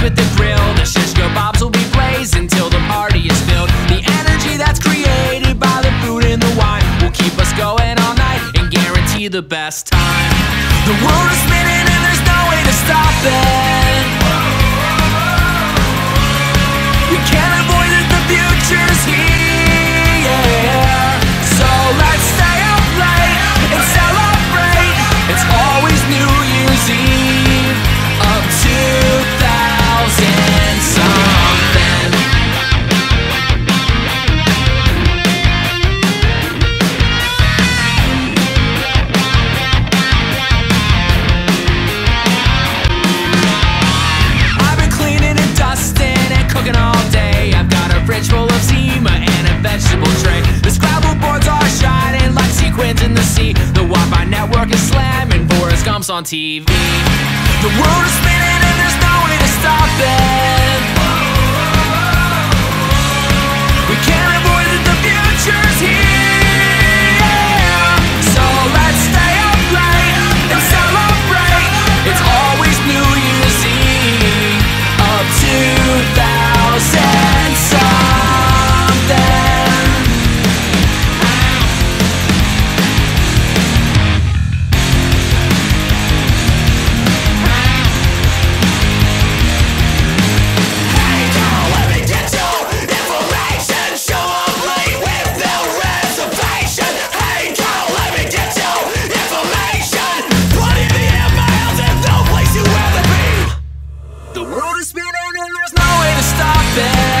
place with the grill. The shish kebabs will be blazing till the party is filled. The energy that's created by the food and the wine will keep us going all night and guarantee the best time. The world is spinning and there's no way to stop it. We can't avoid it, the future's here. So let's stay up late and celebrate. It's always New Year's Eve of 2000-something. I've been cleaning and dusting and cooking all day. I've got a fridge full of Zima and a vegetable tray. The Scrabble boards are shining like sequins in the sea. The Wi-Fi network is slamming Forrest Gump's on TV. The world is spinning and there's no way to stop it. We can't avoid it, the future's here. So let's stay up late and celebrate. It's always New Year's Eve of 2000-something. The world is spinning and there's no way to stop it.